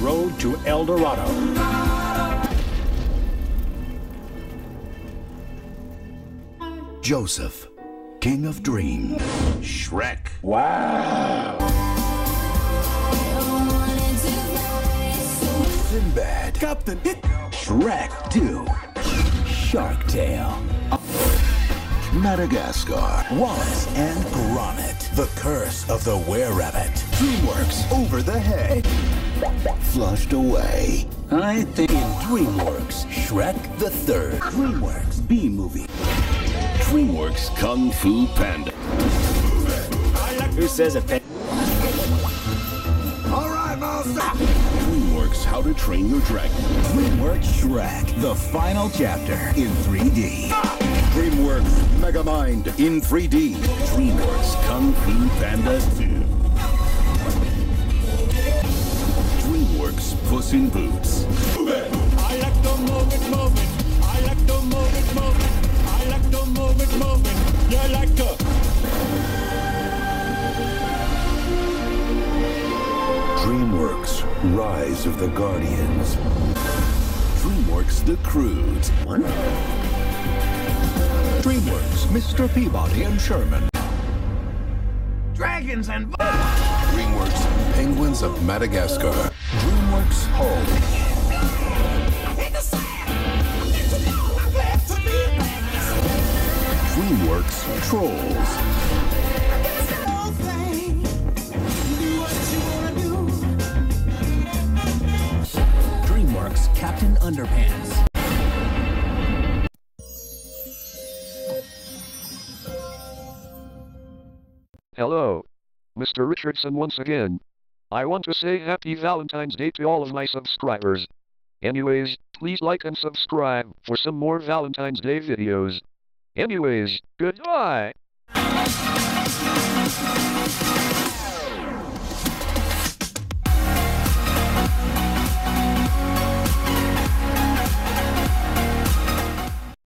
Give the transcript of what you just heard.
Road to El Dorado. Joseph, King of Dreams. Shrek. Wow. Sinbad. Captain. Shrek 2. Shark Tale. Madagascar. Wallace and Gromit. The Curse of the Were-Rabbit. DreamWorks. Over the Hedge. Flushed Away. I think in DreamWorks. Shrek the Third. DreamWorks B-Movie. DreamWorks Kung Fu Panda. Who says it? All right, monster! DreamWorks How to Train Your Dragon. DreamWorks Shrek. The Final Chapter in 3D. DreamWorks Megamind in 3D. DreamWorks Kung Fu Panda 2. DreamWorks Puss in Boots. I like the moment. I like the moment. I like the moment. Yeah, like the DreamWorks Rise of the Guardians. DreamWorks The Croods. What? DreamWorks Mr. Peabody and Sherman. Dragons and DreamWorks Penguins of Madagascar. DreamWorks Home. DreamWorks Trolls. DreamWorks Captain Underpants. Hello, Mr. Richardson once again. I want to say Happy Valentine's Day to all of my subscribers. Anyways, please like and subscribe for some more Valentine's Day videos. Anyways, goodbye!